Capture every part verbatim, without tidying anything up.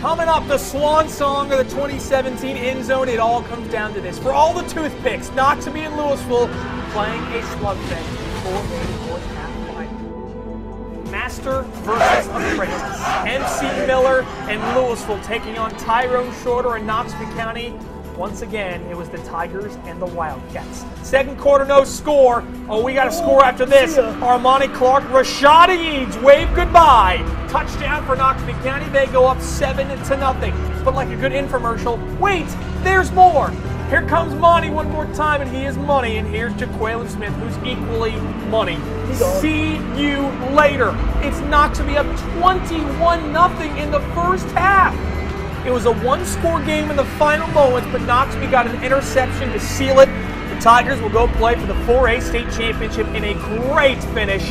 Coming up, the swan song of the twenty seventeen end zone. It all comes down to this. For all the toothpicks, Noxubee and Louisville playing a slugfest for a master versus apprentice. M C. Miller and Louisville taking on Tyrone Shorter in Knoxville County. Once again, it was the Tigers and the Wildcats. Second quarter, no score. Oh, we got a score after this. Armani Clark, Rashad Eads, wave goodbye. Touchdown for Knoxville County. They go up seven to nothing. But like a good infomercial, wait, there's more. Here comes Monty one more time, and he is money. And here's Jaqueline Smith, who's equally money. See you later. It's Knoxubee up twenty-one nothing in the first half. It was a one-score game in the final moments, but Knoxubee got an interception to seal it. The Tigers will go play for the four A state championship in a great finish.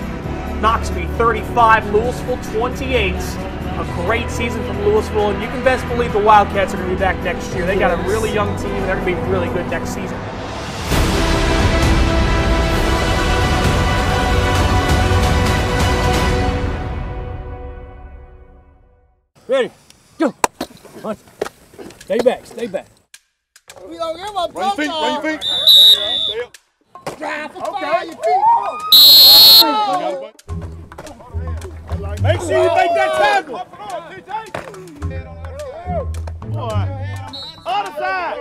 Knoxubee thirty-five, Louisville twenty-eight. A great season from Louisville, and you can best believe the Wildcats are going to be back next year. They got a really young team, and they're going to be really good next season. Ready? Go! Hunt. Stay back, stay back. We don't give a run your feet, run your feet. There you go, drive for fire, your feet. Oh. Oh. Make sure you make that tackle. Other side.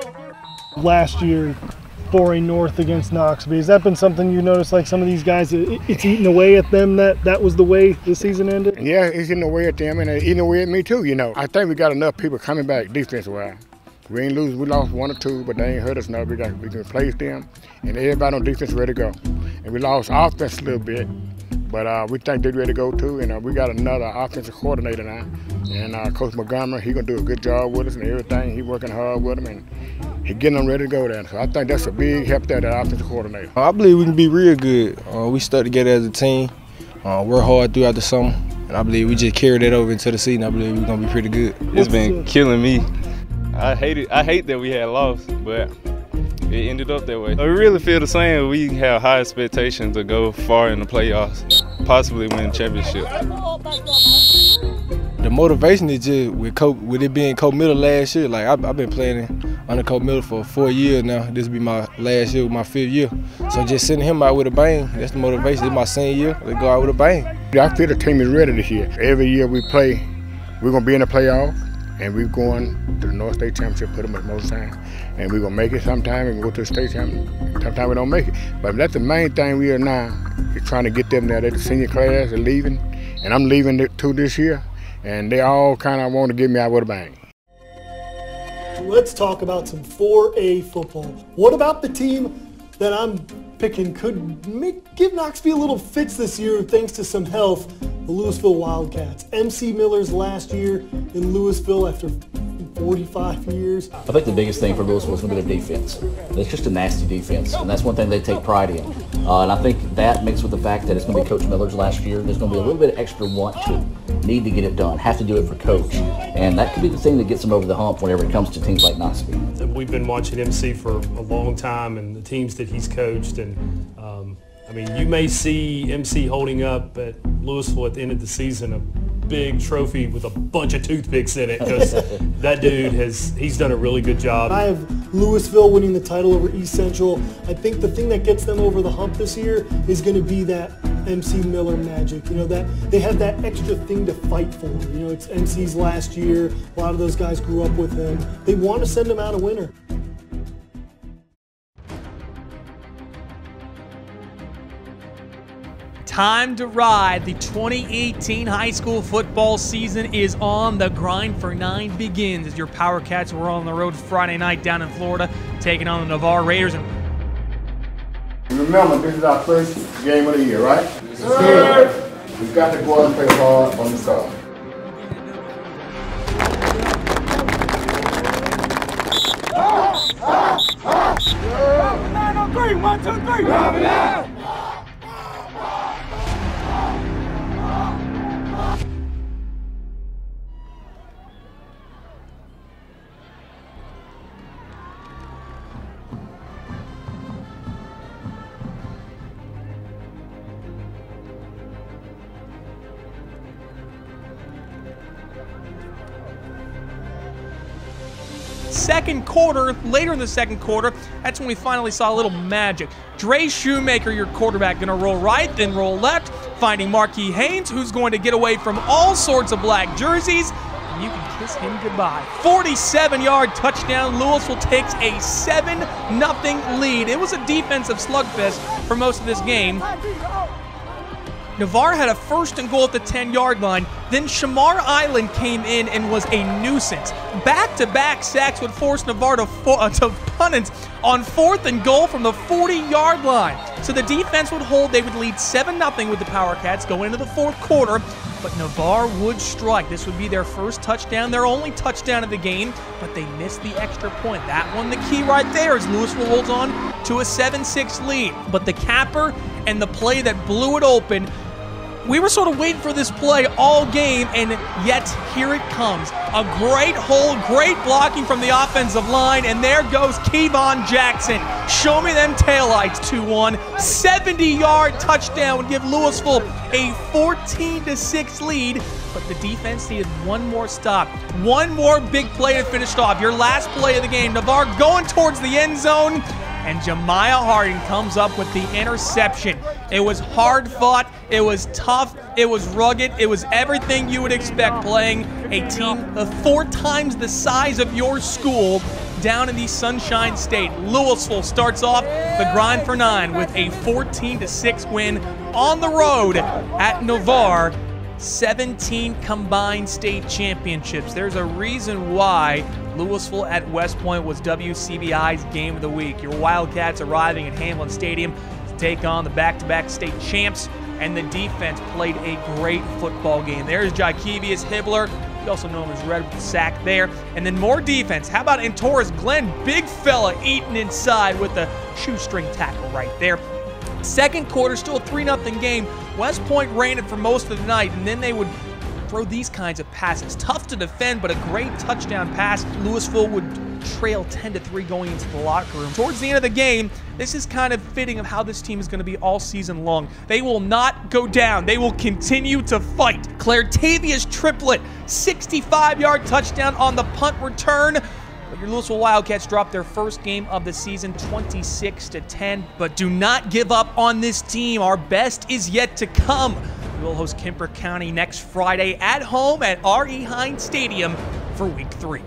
Last year, foray north against Knoxubee. Has that been something you noticed? Like some of these guys, it, it's eating away at them. That that was the way the season ended. Yeah, it's eating away at them, and it's eating away at me too. You know, I think we got enough people coming back defense wise. We ain't lose. We lost one or two, but they ain't hurt us now. We got we can replace them, and everybody on defense ready to go. And we lost offense a little bit. But uh, we think they're ready to go too, and uh, we got another offensive coordinator now, and uh, Coach Montgomery, he gonna do a good job with us and everything. He working hard with them, and he getting them ready to go there. So I think that's a big help there, that offensive coordinator. I believe we can be real good. Uh, we stuck together as a team, uh, work hard throughout the summer, and I believe we just carried that over into the season. I believe we're gonna be pretty good. It's been killing me. I hate it. I hate that we had lost, but it ended up that way. I really feel the same. We have high expectations to go far in the playoffs, possibly win championship. The motivation is just with Coach, with it being Coach Miller last year. Like I've, I've been playing under Coach Miller for four years now. This will be my last year, my fifth year. So just sending him out with a bang. That's the motivation. This is my senior year. Let's go out with a bang. I feel the team is ready this year. Every year we play, we're gonna be in the playoffs. And we're going to the North State Championship pretty much most times. And we're gonna make it sometime and go to the state championship. Sometimes we don't make it. But that's the main thing we are now, is trying to get them there. They're the senior class, they're leaving. And I'm leaving too this year. And they all kind of want to get me out with a bang. Let's talk about some four A football. What about the team that I'm picking could make, give Knoxville a little fits this year thanks to some health? The Louisville Wildcats. M C. Miller's last year in Louisville after forty-five years. I think the biggest thing for Louisville is going to be their defense. It's just a nasty defense, and that's one thing they take pride in. Uh, and I think that mixed with the fact that it's going to be Coach Miller's last year, there's going to be a little bit of extra want to, need to get it done, have to do it for Coach. And that could be the thing that gets them over the hump whenever it comes to teams like Knoxville. We've been watching M C for a long time and the teams that he's coached, and um, I mean, you may see M C holding up at Louisville at the end of the season a big trophy with a bunch of toothpicks in it, because that dude has, he's done a really good job. I have Louisville winning the title over East Central. I think the thing that gets them over the hump this year is going to be that M C. Miller magic. You know, that they have that extra thing to fight for. You know, it's M C's last year. A lot of those guys grew up with him. They want to send him out a winner. Time to ride. The twenty eighteen high school football season is on. The grind for nine begins as your Power Cats were on the road Friday night down in Florida, taking on the Navarre Raiders. Remember, this is our first game of the year, right? Yes, sir. We've got to go out and play hard on the side. Ah, ah, ah. Nine on three, one, two, three. Robin out. second quarter, later in the second quarter, that's when we finally saw a little magic. Dre Shoemaker, your quarterback, going to roll right, then roll left, finding Marquise Haynes, who's going to get away from all sorts of black jerseys. And you can kiss him goodbye. forty-seven yard touchdown. Louisville takes a seven nothing lead. It was a defensive slugfest for most of this game. Navarre had a first and goal at the ten yard line. Then Shamar Island came in and was a nuisance. Back-to-back sacks would force Navarre to, for, uh, to punt on fourth and goal from the forty yard line. So the defense would hold. They would lead seven nothing with the Power Cats going into the fourth quarter. But Navarre would strike. This would be their first touchdown, their only touchdown of the game, but they missed the extra point. That one, the key right there, as Louisville holds on to a seven six lead. But the capper and the play that blew it open, we were sort of waiting for this play all game, and yet here it comes. A great hold, great blocking from the offensive line, and there goes Kevon Jackson. Show me them taillights, two one. seventy yard touchdown would give Louisville a fourteen to six lead, but the defense needed one more stop, one more big play to finish it off. Your last play of the game, Navarre going towards the end zone, and Jamiah Hardin comes up with the interception. It was hard fought, it was tough, it was rugged, it was everything you would expect playing a team four times the size of your school down in the Sunshine State. Louisville starts off the grind for nine with a fourteen to six win on the road at Navarre. seventeen combined state championships. There's a reason why Louisville at West Point was W C B I's game of the week. Your Wildcats arriving at Hamlin Stadium to take on the back-to-back state champs, and the defense played a great football game. There's Jaquevious Hibbler. You also know him as Red with the sack there. And then more defense. How about Antoris Glenn? Big fella eating inside with a shoestring tackle right there. Second quarter, still a three nothing game. West Point ran it for most of the night, and then they would throw these kinds of passes. Tough to defend, but a great touchdown pass. Louisville would trail ten to three going into the locker room. Towards the end of the game, this is kind of fitting of how this team is going to be all season long. They will not go down. They will continue to fight. Claretavious Triplett, sixty-five yard touchdown on the punt return. But your Louisville Wildcats dropped their first game of the season twenty-six to ten. But do not give up on this team. Our best is yet to come. We'll host Kemper County next Friday at home at R E Hines Stadium for week three.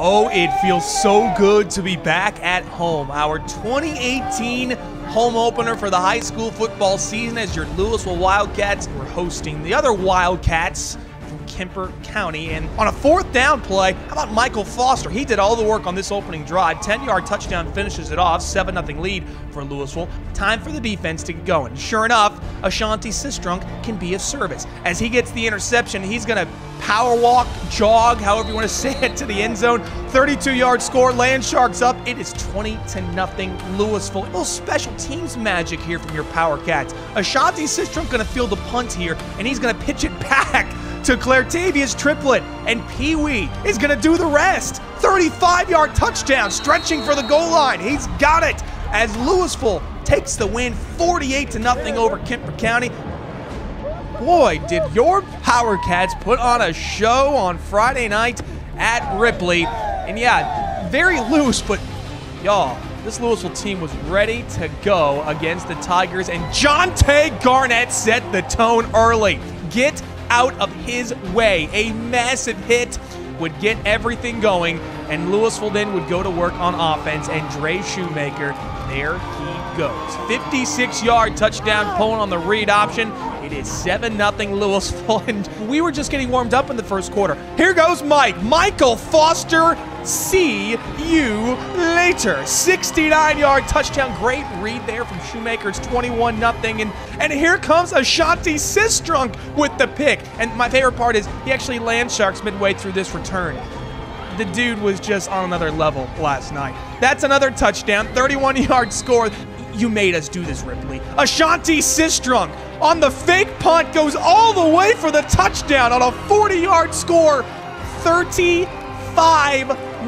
Oh, it feels so good to be back at home. Our twenty eighteen home opener for the high school football season as your Louisville Wildcats were hosting the other Wildcats from Kemper County. And on a fourth down play, how about Michael Foster? He did all the work on this opening drive. ten yard touchdown finishes it off. seven nothing lead for Louisville. Time for the defense to get going. Sure enough, Ashanti Sistrunk can be of service. As he gets the interception, he's going to power walk, jog, however you want to say it, to the end zone. thirty-two yard score, Land Sharks up. It is twenty to nothing Louisville. A little special teams magic here from your Power Cats. Ashanti Sistrunk going to field the punt here, and he's going to pitch it back to Claretavious Triplett, and Pee Wee is going to do the rest. thirty-five yard touchdown, stretching for the goal line. He's got it as Louisville takes the win, forty-eight to nothing over Kemper County. Boy, did your Power Cats put on a show on Friday night at Ripley. And yeah, very loose, but y'all, this Louisville team was ready to go against the Tigers, and Jontae Garnett set the tone early. Get out of his way. A massive hit would get everything going, and Louisville then would go to work on offense, and Dre Shoemaker, there he goes. fifty-six yard touchdown, pulling on the read option. It is seven nothing Louisville, and we were just getting warmed up in the first quarter. Here goes Mike. Michael Foster, see you later. sixty-nine yard touchdown. Great read there from Shoemaker. It's twenty-one nothing, and, and here comes Ashanti Sistrunk with the pick. And my favorite part is he actually land sharks midway through this return. The dude was just on another level last night. That's another touchdown. thirty-one yard score. You made us do this, Ripley. Ashanti Sistrunk on the fake punt goes all the way for the touchdown on a forty yard score. thirty-five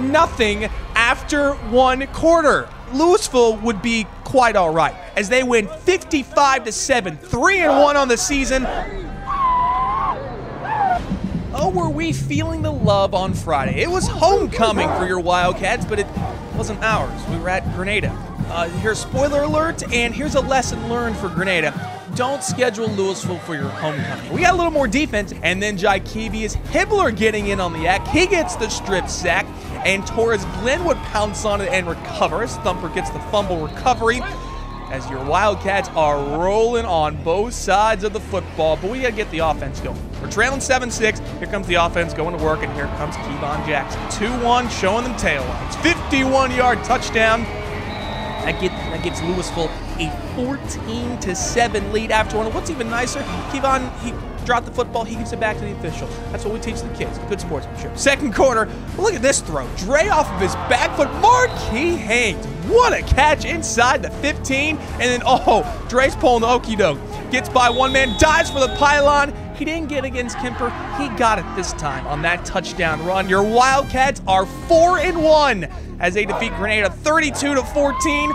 nothing after one quarter. Louisville would be quite all right as they win fifty-five to seven, three and one on the season. oh, were we feeling the love on Friday. It was homecoming for your Wildcats, but it wasn't ours. We were at Grenada. Uh, here's spoiler alert, and here's a lesson learned for Grenada. Don't schedule Louisville for your homecoming. We got a little more defense, and then Jaquevious Hibbler getting in on the act. He gets the strip sack, and Antoris Glenn would pounce on it and recover. His thumper gets the fumble recovery as your Wildcats are rolling on both sides of the football, but we gotta get the offense going. We're trailing seven six, here comes the offense going to work, and here comes Kevon Jackson. two one, showing them taillights. fifty-one yard touchdown. That, get, that gives Louisville a fourteen to seven lead after one. What's even nicer, Kevon, he dropped the football, he gives it back to the official. That's what we teach the kids, good sportsmanship. Second quarter, look at this throw. Dre off of his back foot, Marquise Haynes. What a catch inside the fifteen, and then, oh, Dre's pulling the okie doke. Gets by one man, dives for the pylon. He didn't get against Kemper, he got it this time on that touchdown run. Your Wildcats are four and one as they defeat Grenada thirty-two to fourteen.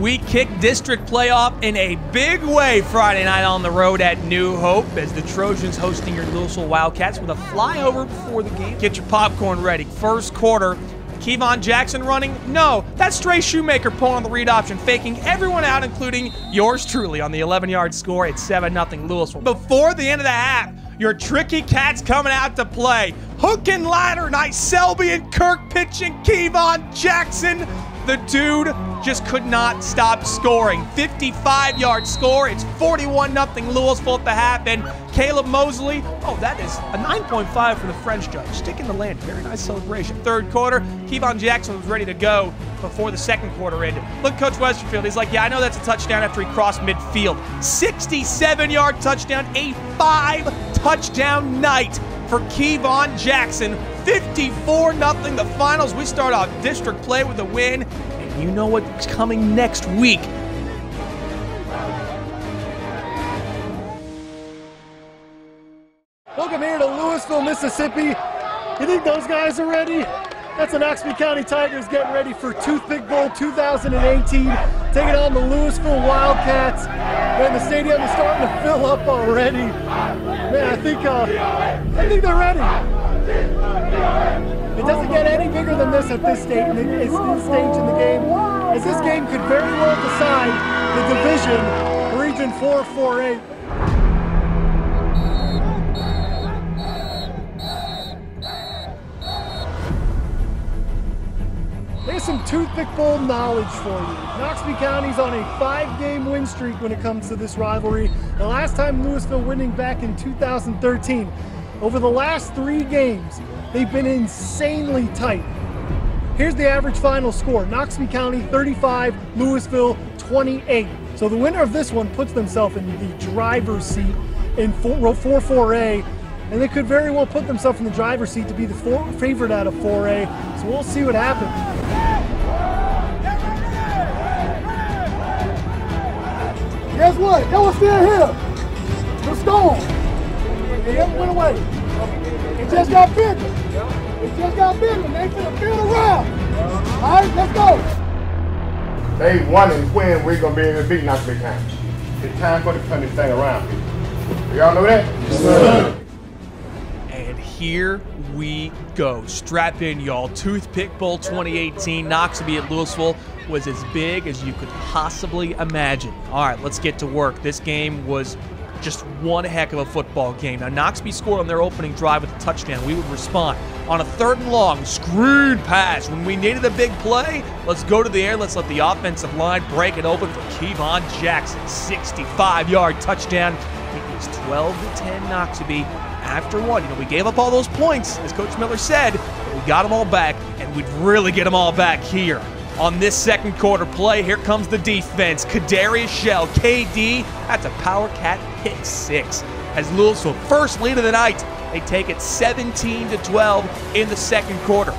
We kick district playoff in a big way Friday night on the road at New Hope as the Trojans hosting your Louisville Wildcats with a flyover before the game. Get your popcorn ready. First quarter, Kevon Jackson running. No, that's Dre Shoemaker pulling on the read option, faking everyone out, including yours truly on the eleven yard score at seven nothing Louisville. Before the end of the half, your tricky cats coming out to play. Hook and ladder, Nyselby and Kirk pitching Kevon Jackson. The dude just could not stop scoring. fifty-five yard score, it's forty-one nothing Louisville at the half, and Caleb Mosley, oh, that is a nine point five for the French judge. Sticking the land, very nice celebration. Third quarter, Kevon Jackson was ready to go before the second quarter ended. Look, Coach Westerfield, he's like, yeah, I know that's a touchdown after he crossed midfield. sixty-seven yard touchdown, a five touchdown night for Kevon Jackson. fifty-four nothing the finals. We start off district play with a win, and you know what's coming next week. Welcome here to Louisville, Mississippi. You think those guys are ready? That's the Knoxubee County Tigers getting ready for Toothpick Bowl two thousand eighteen, taking on the Louisville Wildcats. Man, the stadium is starting to fill up already. Man, I think, uh, I think they're ready. It doesn't get any bigger than this at this stage, it's this stage in the game, as this game could very well decide the division, Region four four eight. There's some Toothpick Bowl knowledge for you. Knoxubee County's on a five game win streak when it comes to this rivalry. The last time Louisville winning back in two thousand thirteen. Over the last three games, they've been insanely tight. Here's the average final score. Knoxubee County thirty-five, Louisville twenty-eight. So the winner of this one puts themselves in the driver's seat in four four A, and they could very well put themselves in the driver's seat to be the four, favorite out of four A. So we'll see what happens. Guess what? That was still here. The storm. It never went away. It just got bigger. It just got bigger. They finna build around. All right, let's go. Day one is when we're gonna be able to beat Knoxubee County. It's time for the turn this thing around. Y'all know that? Yes, sir. And here we go. Strap in, y'all. Toothpick Bowl twenty eighteen. Knoxubee at Louisville was as big as you could possibly imagine. All right, let's get to work. This game was just one heck of a football game. Now, Noxubee scored on their opening drive with a touchdown. We would respond on a third and long, screen pass. When we needed a big play, let's go to the air. Let's let the offensive line break it open for Kevon Jackson. sixty-five yard touchdown. It is twelve to ten Noxubee after one. You know, we gave up all those points, as Coach Miller said, but we got them all back, and we'd really get them all back here. On this second quarter play, here comes the defense. Kadarius Shell, K D, that's a power cat pick six. As Louisville first lead of the night, they take it seventeen to twelve in the second quarter.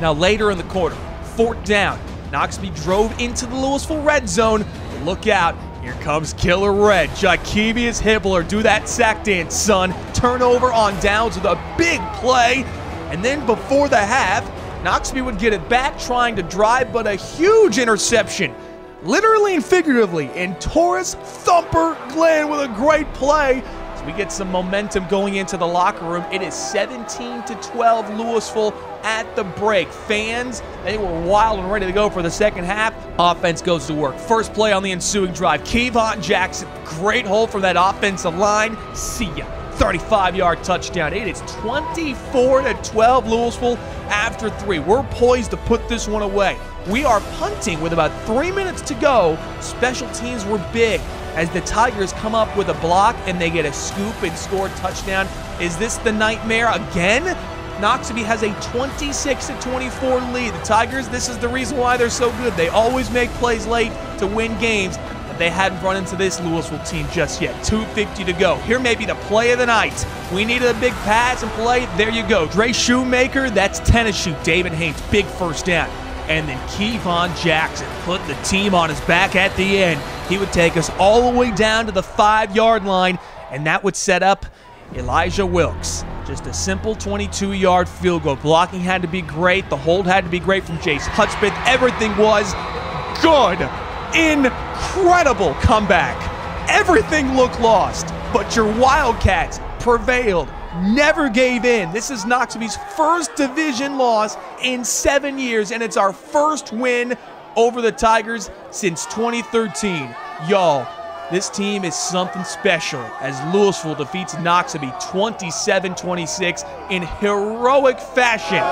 Now later in the quarter, fourth down, Noxubee drove into the Louisville red zone. Look out, here comes Killer Red. Jaquevious Hibbler, do that sack dance, son. Turnover on downs with a big play. And then before the half, Noxubee would get it back trying to drive, but a huge interception, literally and figuratively, and Antoris Thumper Glenn with a great play. So we get some momentum going into the locker room. It is seventeen to twelve Louisville at the break. Fans, they were wild and ready to go for the second half. Offense goes to work. First play on the ensuing drive, Kevon Jackson, great hole from that offensive line. See ya. thirty-five yard touchdown. It is twenty-four to twelve Louisville after three. We're poised to put this one away. We are punting with about three minutes to go. Special teams were big as the Tigers come up with a block and they get a scoop and score a touchdown. Is this the nightmare again? Noxubee has a twenty-six to twenty-four lead. The Tigers, this is the reason why they're so good. They always make plays late to win games. They hadn't run into this Louisville team just yet. two fifty to go. Here may be the play of the night. We needed a big pass and play. There you go. Dre Shoemaker, that's tennis shoot. David Haynes, big first down. And then Kevon Jackson put the team on his back at the end. He would take us all the way down to the five yard line, and that would set up Elijah Wilkes. Just a simple twenty-two yard field goal. Blocking had to be great. The hold had to be great from Jace Hutchbeth. Everything was good. Incredible comeback. Everything looked lost, but your Wildcats prevailed, never gave in. This is Noxubee's first division loss in seven years, and it's our first win over the Tigers since twenty thirteen. Y'all, this team is something special as Louisville defeats Noxubee twenty-seven twenty-six in heroic fashion.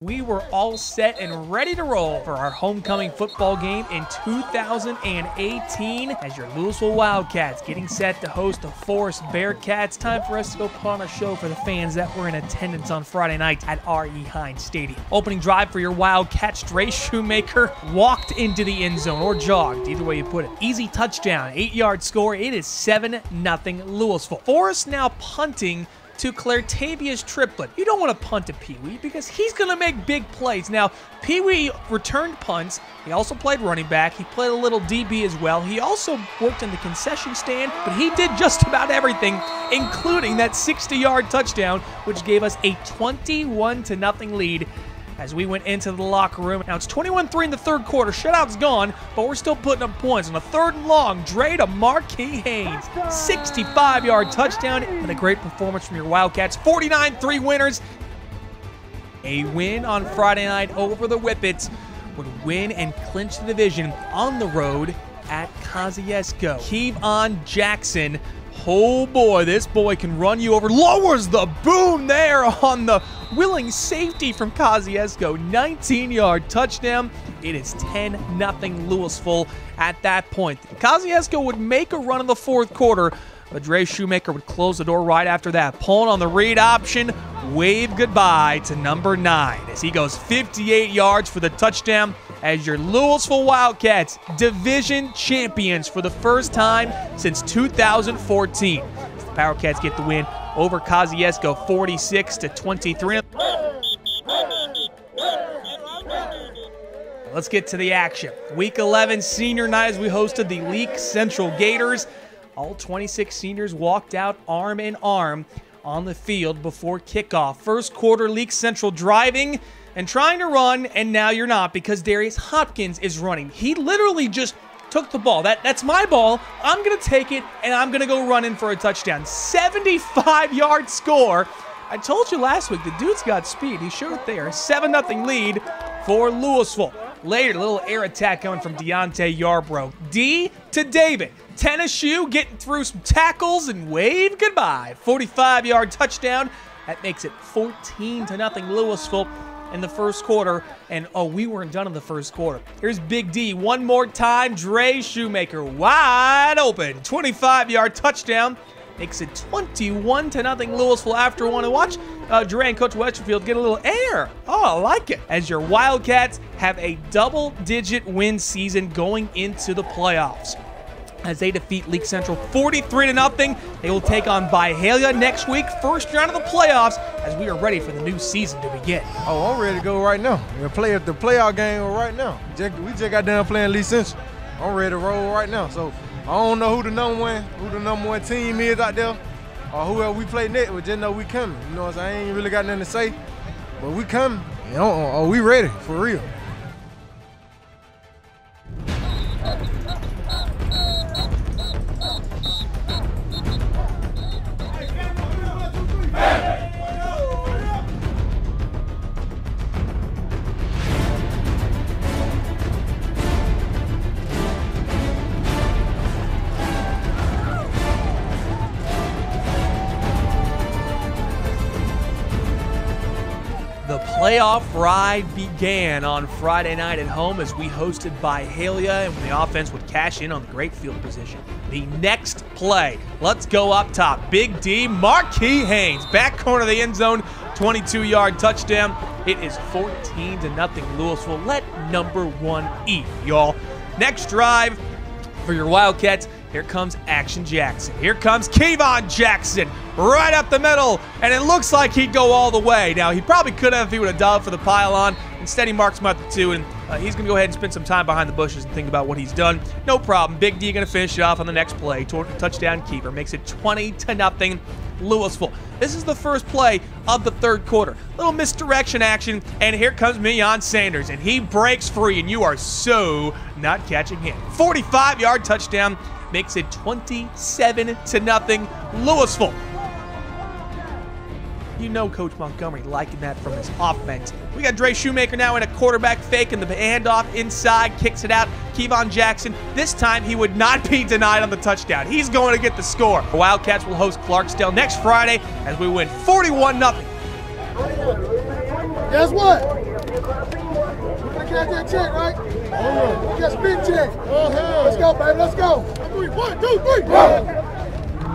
We were all set and ready to roll for our homecoming football game in two thousand eighteen as your Louisville Wildcats getting set to host the Forest Bearcats. Time for us to go put on a show for the fans that were in attendance on Friday night at R E Hines Stadium. Opening drive for your Wildcats, Dre Shoemaker walked into the end zone or jogged, either way you put it. Easy touchdown, eight yard score. It is seven nothing Louisville. Forest now punting to Claretavious Triplett. You don't want to punt to Pee-wee because he's going to make big plays. Now, Pee-wee returned punts. He also played running back. He played a little D B as well. He also worked in the concession stand, but he did just about everything, including that sixty yard touchdown, which gave us a twenty-one to nothing lead as we went into the locker room. Now, it's twenty-one three in the third quarter. Shutout's gone, but we're still putting up points. On a third and long, Dre to Marquise Haynes. sixty-five yard touchdown, and a great performance from your Wildcats. forty-nine three winners. A win on Friday night over the Whippets would win and clinch the division on the road at Kosciusko. Kevon Jackson, oh boy, this boy can run you over. Lowers the boom there on the willing safety from Kosciusko. nineteen yard touchdown. It is ten nothing Louisville at that point. Kosciusko would make a run in the fourth quarter, but Dre Shoemaker would close the door right after that. Pulling on the read option, wave goodbye to number nine as he goes fifty-eight yards for the touchdown as your Louisville Wildcats division champions for the first time since two thousand fourteen. The Powercats get the win over Kosciusko forty-six to twenty-three. Let's get to the action. Week eleven senior night as we hosted the Leake Central Gators. All twenty-six seniors walked out arm in arm on the field before kickoff. First quarter, Leake Central driving and trying to run, and now you're not because Darius Hopkins is running. He literally just took the ball. That, that's my ball. I'm going to take it, and I'm going to go running for a touchdown. seventy-five yard score I told you last week, the dude's got speed. He showed it there. seven nothing lead for Louisville. Later, a little air attack coming from Deontay Yarbrough. D to David. Tennessee getting through some tackles and wave goodbye. forty-five yard touchdown. That makes it fourteen to nothing Louisville in the first quarter. And, oh, we weren't done in the first quarter. Here's Big D one more time. Dre Shoemaker wide open. twenty-five yard touchdown. Makes it twenty-one to nothing Louisville after one. And watch uh, Dre and Coach Westerfield get a little air. Oh, I like it. As your Wildcats have a double-digit win season going into the playoffs. As they defeat Leake Central forty-three to nothing, they will take on Byhalia next week, first round of the playoffs, as we are ready for the new season to begin. Oh, I'm ready to go right now. We're playing the playoff game right now. We just got done playing Leake Central. I'm ready to roll right now. So I don't know who the number one, who the number one team is out there, or whoever we play next. But just know we coming. You know, so I ain't really got nothing to say, but we coming. You know, are we ready for real? Playoff ride began on Friday night at home as we hosted Byhalia, and the offense would cash in on the great field position. The next play, let's go up top. Big D, Marquise Haynes, back corner of the end zone, twenty-two yard touchdown. It is fourteen to nothing Louisville. Let number one eat, y'all. Next drive for your Wildcats. Here comes Action Jackson. Here comes Kevon Jackson right up the middle, and it looks like he'd go all the way. Now, he probably could have if he would have dived for the pylon. Instead, he marks him out the two, and uh, he's going to go ahead and spend some time behind the bushes and think about what he's done. No problem. Big D going to finish it off on the next play. Touchdown keeper makes it twenty to nothing. Louisville. This is the first play of the third quarter. Little misdirection action, and here comes Meion Sanders, and he breaks free, and you are so not catching him. forty-five yard touchdown makes it twenty-seven to nothing Louisville. You know Coach Montgomery liking that from his offense. We got Dre Shoemaker now in a quarterback fake, and the handoff inside, kicks it out. Kevon Jackson, this time he would not be denied on the touchdown. He's going to get the score. The Wildcats will host Clarksdale next Friday as we win forty-one nothing. Guess what? I catch that check, right? Oh, catch big check. Oh, hell. Let's go, baby. Let's go. One, two, three. Go.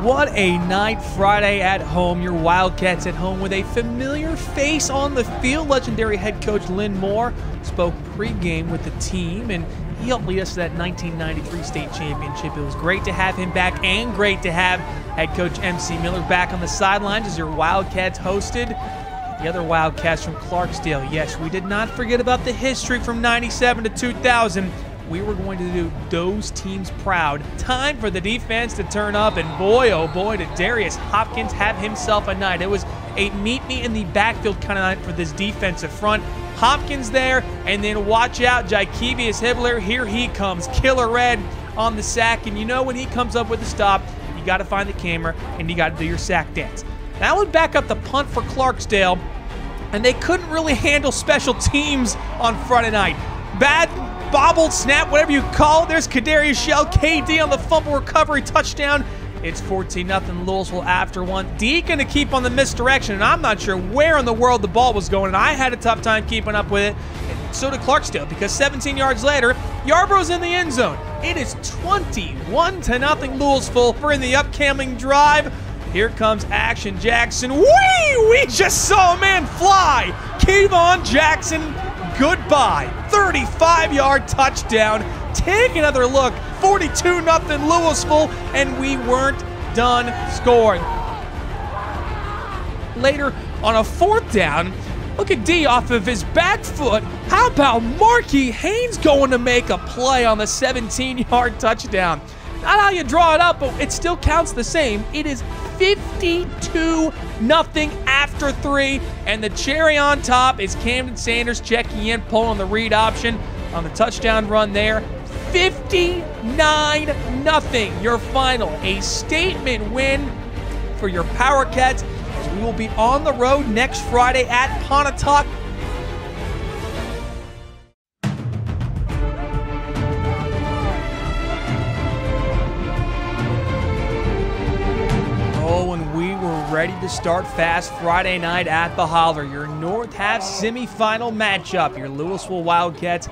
What a night Friday at home. Your Wildcats at home with a familiar face on the field. Legendary head coach Lynn Moore spoke pregame with the team, and he helped lead us to that nineteen ninety-three state championship. It was great to have him back, and great to have head coach M C Miller back on the sidelines as your Wildcats hosted the other Wildcats from Clarksdale. Yes, we did not forget about the history from ninety-seven to two thousand. We were going to do those teams proud. Time for the defense to turn up, and boy, oh boy, did Darius Hopkins have himself a night. It was a meet-me-in-the-backfield kind of night for this defensive front. Hopkins there, and then watch out, Jaquevious Hibbler. Here he comes, killer red on the sack, and you know when he comes up with a stop, you got to find the camera, and you got to do your sack dance. That would back up the punt for Clarksdale, and they couldn't really handle special teams on Friday night. Bad bobbled snap, whatever you call it. There's Kadarius Shell, K D on the fumble recovery touchdown. It's fourteen nothing Louisville after one. D going to keep on the misdirection, and I'm not sure where in the world the ball was going, and I had a tough time keeping up with it, and so did Clarksdale, because seventeen yards later, Yarbrough's in the end zone. It is twenty-one to nothing Louisville. We're in the upcoming drive. Here comes Action Jackson. Whee! We just saw a man fly. Kevon Jackson, goodbye. thirty-five yard touchdown. Take another look. forty-two nothing Louisville, and we weren't done scoring. Later on a fourth down, look at D off of his back foot. How about Marquise Haynes going to make a play on the seventeen yard touchdown? Not how you draw it up, but it still counts the same. It is fifty-two nothing after three, and the cherry on top is Camden Sanders checking in, pulling the read option on the touchdown run there. fifty-nine nothing your final. A statement win for your Power Cats. We will be on the road next Friday at Pontotoc. Ready to start fast Friday night at the Holler. Your North Half semifinal matchup. Your Louisville Wildcats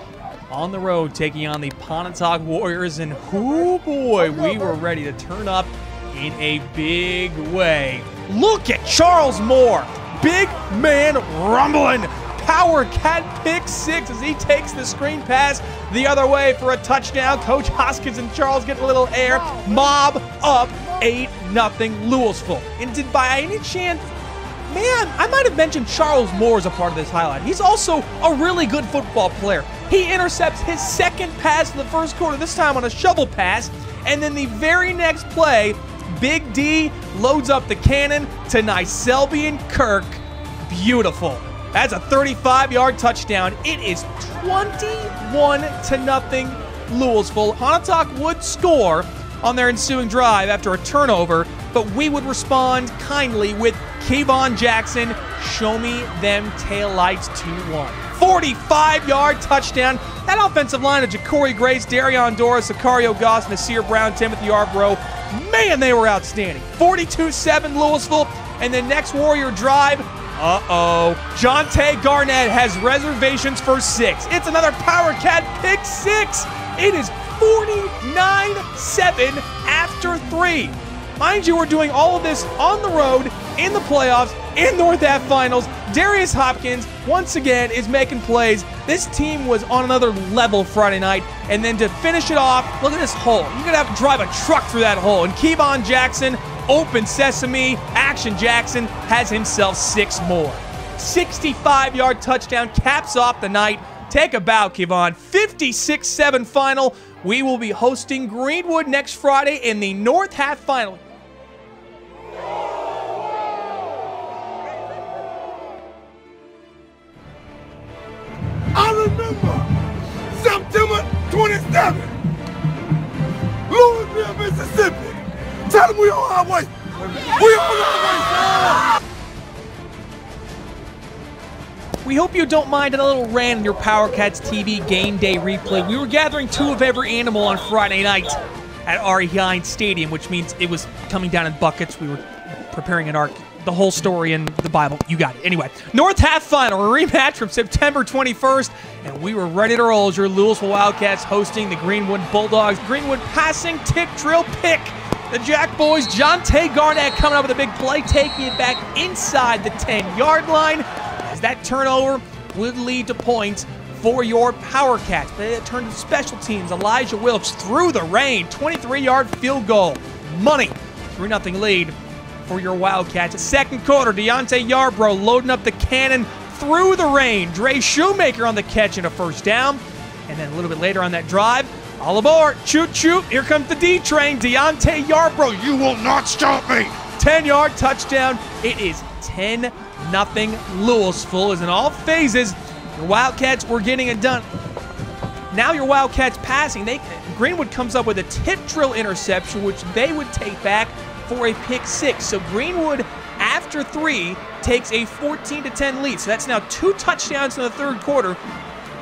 on the road taking on the Pontotoc Warriors. And oh boy, we were ready to turn up in a big way. Look at Charles Moore. Big man rumbling. Power cat pick six as he takes the screen pass the other way for a touchdown. Coach Hoskins and Charles get a little air. Mob up eight nothing Louisville. And did by any chance, man, I might have mentioned Charles Moore as a part of this highlight. He's also a really good football player. He intercepts his second pass in the first quarter, this time on a shovel pass. And then the very next play, Big D loads up the cannon to Nyselby and Kirk. Beautiful. That's a thirty-five yard touchdown. It is twenty-one to nothing Louisville. Pontotoc would score on their ensuing drive after a turnover, but we would respond kindly with Kevon Jackson, show me them taillights two one. forty-five yard touchdown. That offensive line of Ja'Cory Grace, Darion Dorris, Sicario Goss, Nasir Brown, Timothy Yarbrough. Man, they were outstanding. forty-two seven Louisville, and the next Warrior drive, Uh-oh. Jontae Garnett has reservations for six. It's another power cat pick six. It is forty-nine seven after three. Mind you, we're doing all of this on the road, in the playoffs, in North Half Finals. Darius Hopkins, once again, is making plays. This team was on another level Friday night. And then to finish it off, look at this hole. You're going to have to drive a truck through that hole. And Kevon Jackson, open sesame, Action Jackson has himself six more. sixty-five yard touchdown caps off the night. Take a bow, Kevon. fifty-six seven final. We will be hosting Greenwood next Friday in the North Half Final. I remember September twenty-seventh, Louisville, Mississippi. Tell them we on our way. We on our way. We hope you don't mind a little rant in your Power Cats T V game day replay. We were gathering two of every animal on Friday night at Ari Hines Stadium, which means it was coming down in buckets. We were preparing an ark, the whole story in the Bible. You got it. Anyway, North Half Final, a rematch from September twenty-first, and we were ready to roll as your Louisville Wildcats hosting the Greenwood Bulldogs. Greenwood passing, tick, drill, pick. The Jack Boys, Jontae Garnett coming up with a big play, taking it back inside the ten yard line. As that turnover would lead to points for your Power Cats. But it turned to special teams. Elijah Wilkes through the rain, twenty-three yard field goal. Money, three nothing lead for your Wildcats. Second quarter, Deontay Yarbrough loading up the cannon through the rain. Dre Shoemaker on the catch and a first down. And then a little bit later on that drive, all aboard, shoot, shoot, here comes the D train, Deontay Yarbrough, you will not stop me. ten yard touchdown, it is ten nothing Louisville, as in all phases, your Wildcats were getting it done. Now your Wildcats passing, they, Greenwood comes up with a tip drill interception, which they would take back for a pick six. So Greenwood, after three, takes a fourteen to ten lead. So that's now two touchdowns in the third quarter,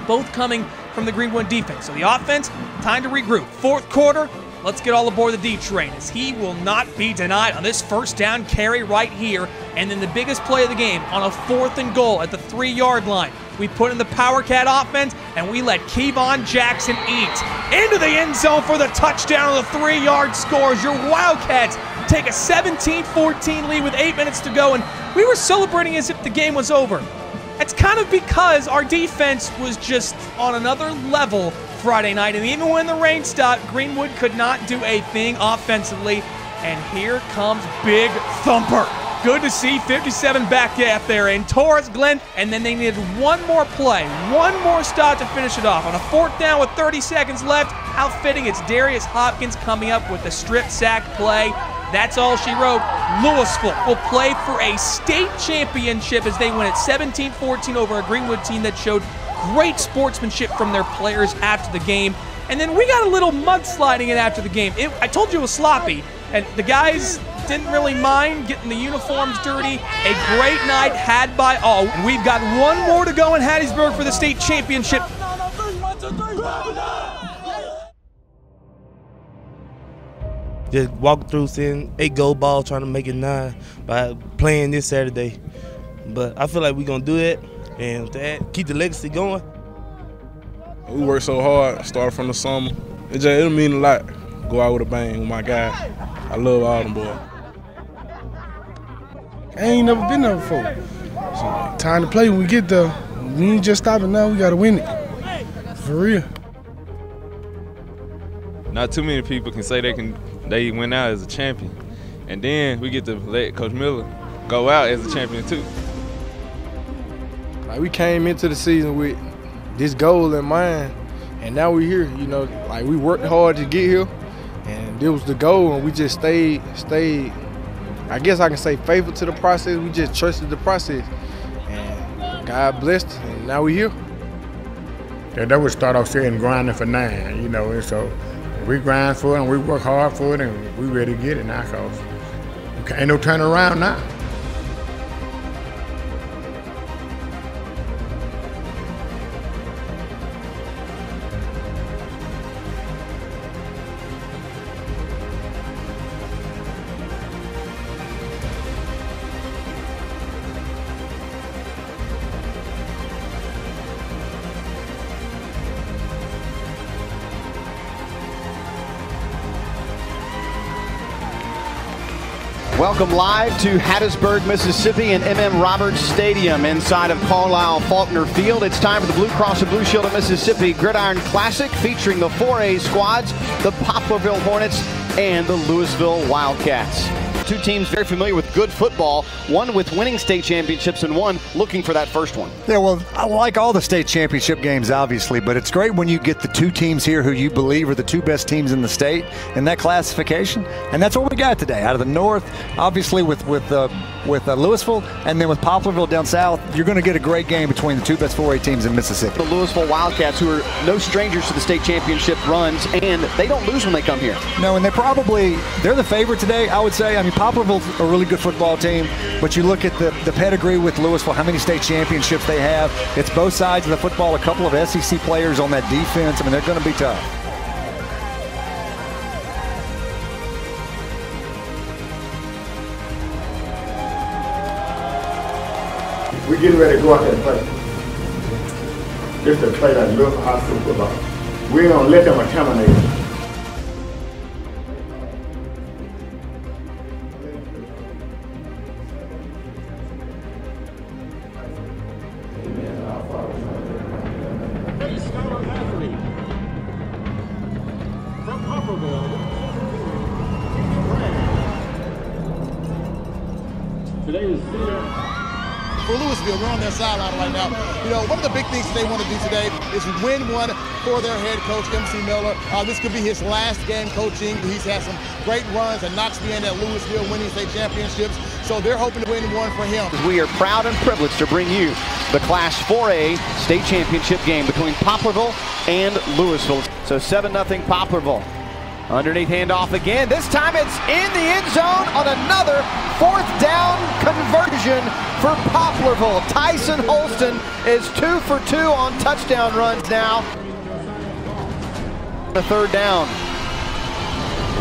both coming from the Greenwood defense. So the offense, time to regroup. Fourth quarter, let's get all aboard the D train, as he will not be denied on this first down carry right here. And then the biggest play of the game on a fourth and goal at the three yard line. We put in the Power Cat offense and we let Kevon Jackson eat. Into the end zone for the touchdown on the three yard scores. Your Wildcats take a seventeen fourteen lead with eight minutes to go, and we were celebrating as if the game was over. That's kind of because our defense was just on another level Friday night, and even when the rain stopped, Greenwood could not do a thing offensively, and here comes Big Thumper. Good to see fifty-seven back out there, and Antoris Glenn, and then they needed one more play, one more stop to finish it off. On a fourth down with thirty seconds left, how fitting it's Darius Hopkins coming up with the strip sack play. That's all she wrote. Louisville will play for a state championship as they win at seventeen fourteen over a Greenwood team that showed great sportsmanship from their players after the game. And then we got a little mudsliding in after the game. It, I told you it was sloppy, and the guys didn't really mind getting the uniforms dirty. A great night had by all. And we've got one more to go in Hattiesburg for the state championship. Just walk through seeing eight goal balls, trying to make it nine by playing this Saturday. But I feel like we're going to do it and that, keep the legacy going. We work so hard, start from the summer. It just, it'll mean a lot. Go out with a bang with my guy. I love all them boys. I ain't never been there before. So, time to play when we get there. We ain't just stopping now, we got to win it. For real. Not too many people can say they can they went out as a champion. And then we get to let Coach Miller go out as a champion too. Like we came into the season with this goal in mind, and now we're here. You know, like we worked hard to get here, and it was the goal, and we just stayed, stayed. I guess I can say faithful to the process. We just trusted the process, and God blessed, and now we're here. Yeah, that would start off saying grinding for nine, you know, and so. We grind for it and we work hard for it and we ready to get it now, cause ain't no turning around now. Welcome live to Hattiesburg, Mississippi and M M Roberts Stadium inside of Carlisle Faulkner Field. It's time for the Blue Cross and Blue Shield of Mississippi Gridiron Classic featuring the four A squads, the Poplarville Hornets and the Louisville Wildcats. Two teams very familiar with good football, one with winning state championships and one looking for that first one. Yeah, well, I like all the state championship games, obviously, but it's great when you get the two teams here who you believe are the two best teams in the state in that classification, and that's what we got today. Out of the north, obviously with, with, uh, with uh, Louisville, and then with Poplarville down south, you're going to get a great game between the two best four A teams in Mississippi. The Louisville Wildcats, who are no strangers to the state championship runs, and they don't lose when they come here. No, and they probably, they're the favorite today, I would say. I mean, Poplarville's a really good football team, but you look at the, the pedigree with Louisville, how many state championships they have. It's both sides of the football, a couple of S E C players on that defense. I mean, they're going to be tough. We're getting ready to go out there and play. Just to play like Louisville high school football. We don't let them intimidate us. Sideline right now. You know, one of the big things they want to do today is win one for their head coach, M C Miller. Uh, this could be his last game coaching. He's had some great runs at Knoxville and at Louisville winning state championships, so they're hoping to win one for him. We are proud and privileged to bring you the Class four A state championship game between Poplarville and Louisville. So seven nothing Poplarville. Underneath handoff again. This time it's in the end zone on another fourth down conversion for Poplarville. Tyson Holston is two for two on touchdown runs now. The third down.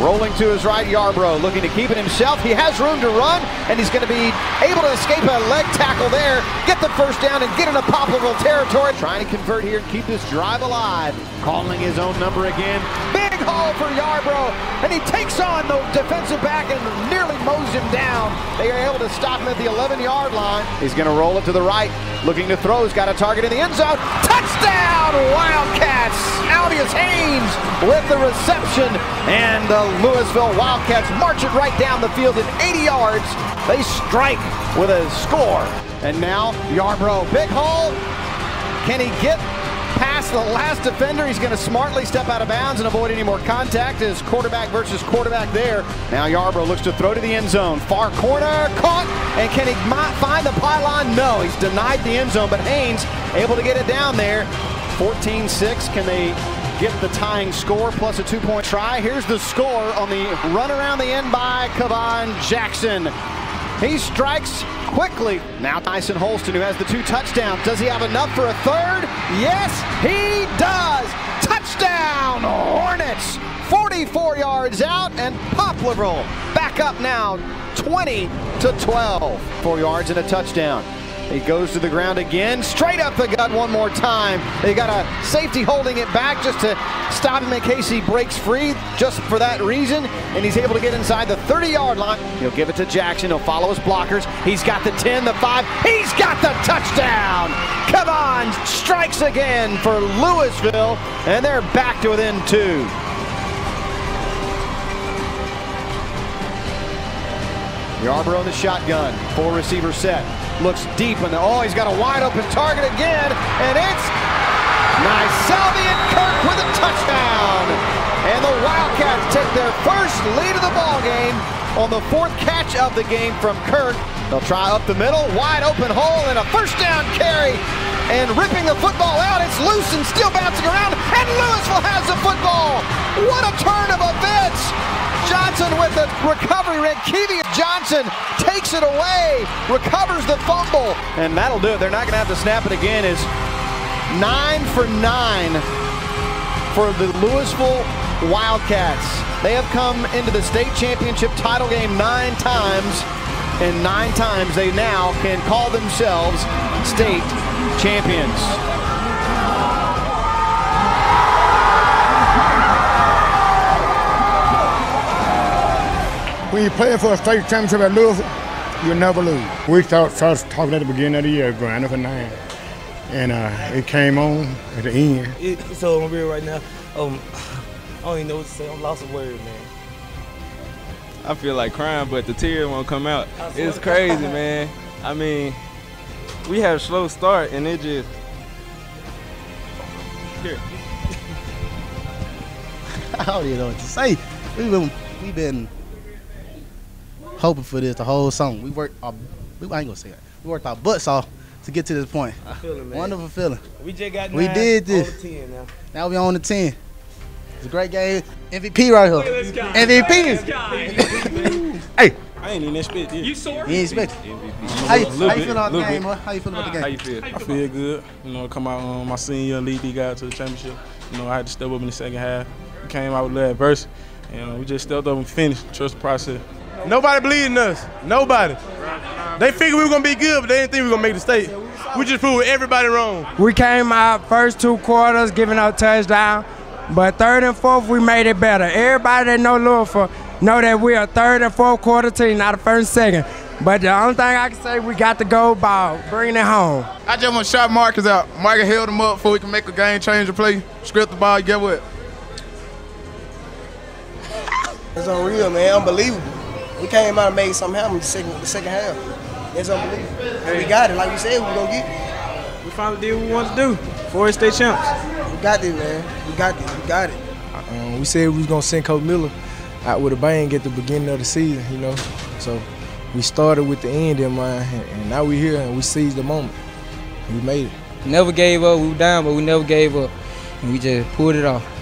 Rolling to his right, Yarbrough looking to keep it himself. He has room to run, and he's going to be able to escape a leg tackle there, get the first down, and get into Poplarville territory. Trying to convert here and keep this drive alive. Calling his own number again. Big hole for Yarbrough, and he takes on the defensive back and nearly mows him down. They are able to stop him at the eleven-yard line. He's going to roll it to the right, looking to throw. He's got a target in the end zone. Touchdown, Wildcats! Altius Haynes with the reception, and the Louisville Wildcats march it right down the field in eighty yards. They strike with a score. And now Yarbrough, big hole. Can he get past the last defender? He's going to smartly step out of bounds and avoid any more contact. It's quarterback versus quarterback there. Now Yarbrough looks to throw to the end zone. Far corner, caught, and can he find the pylon? No, he's denied the end zone, but Haynes able to get it down there. fourteen six, can they get the tying score plus a two-point try. Here's the score on the run around the end by Kevon Jackson. He strikes quickly. Now Tyson Holston, who has the two touchdowns. Does he have enough for a third? Yes, he does. Touchdown, Hornets. forty-four yards out, and Poplarville back up now, twenty to twelve. Four yards and a touchdown. He goes to the ground again, straight up the gut one more time. They got a safety holding it back just to stop him in case he breaks free, just for that reason. And he's able to get inside the thirty-yard line. He'll give it to Jackson. He'll follow his blockers. He's got the ten, the five. He's got the touchdown. Kevon strikes again for Louisville, and they're back to within two. Yarbrough on the shotgun, four receiver set, looks deep, and oh, he's got a wide open target again, and it's Nyselby Kirk with a touchdown, and the Wildcats take their first lead of the ball game on the fourth catch of the game from Kirk. They'll try up the middle, wide open hole, and a first down carry, and ripping the football out, it's loose and still bouncing around, and Louisville has the football. What a turn of events! Johnson with the recovery. Jaquevious Johnson takes it away, recovers the fumble, and that'll do it. They're not going to have to snap it again. Is nine for nine for the Louisville Wildcats. They have come into the state championship title game nine times, and nine times they now can call themselves state champions. When you play for a state championship at Louisville, you'll never lose. We started start talking at the beginning of the year, grinding for nine, and uh, it came on at the end. It, it's so real right now. Um, I don't even know what to say. I'm lost of words, man. I feel like crying, but the tears won't come out. It's crazy, man. I mean, we had a slow start, and it just here. I don't even know what to say. We've been, we've been. hoping for this the whole summer. We worked our, we, I ain't gonna say that. We worked our butts off to get to this point. I feel it, man. Wonderful feeling. We just got nine, we did this. On the ten now. Now we on the ten. It's a great game. M V P right here. Hey, M V P. Hey. I ain't even expect this. You sore? You ain't expect it. How you feel about the game, huh? How you feel about the game? How you feel? I feel good. You know, come out um, my senior year, lead these guys to the championship. You know, I had to step up in the second half. We came out with a little adversity. You know, we just stepped up and finished. Trust the process. Nobody believed in us. Nobody. They figured we were going to be good, but they didn't think we were going to make the state. We just proved everybody wrong. We came out first two quarters giving up touchdowns, but third and fourth, we made it better. Everybody that know Louisville know that we're a third and fourth quarter team, not a first and second. But the only thing I can say, we got the gold ball, bring it home. I just want to shout Marcus out. Marcus held him up before we can make a game-changer play. Script the ball, get what? It's unreal, man. Unbelievable. We came out and made something happen the second, the second half. It's unbelievable. Hey. We got it. Like we said, we going to get it. We finally did what we wanted to do. Four state champs. We got it, man. We got it. We got it. Um, we said we was going to send Coach Miller out with a bang at the beginning of the season, you know. So we started with the end in mind, and now we here, and we seized the moment. We made it. Never gave up. We were down, but we never gave up. And we just pulled it off.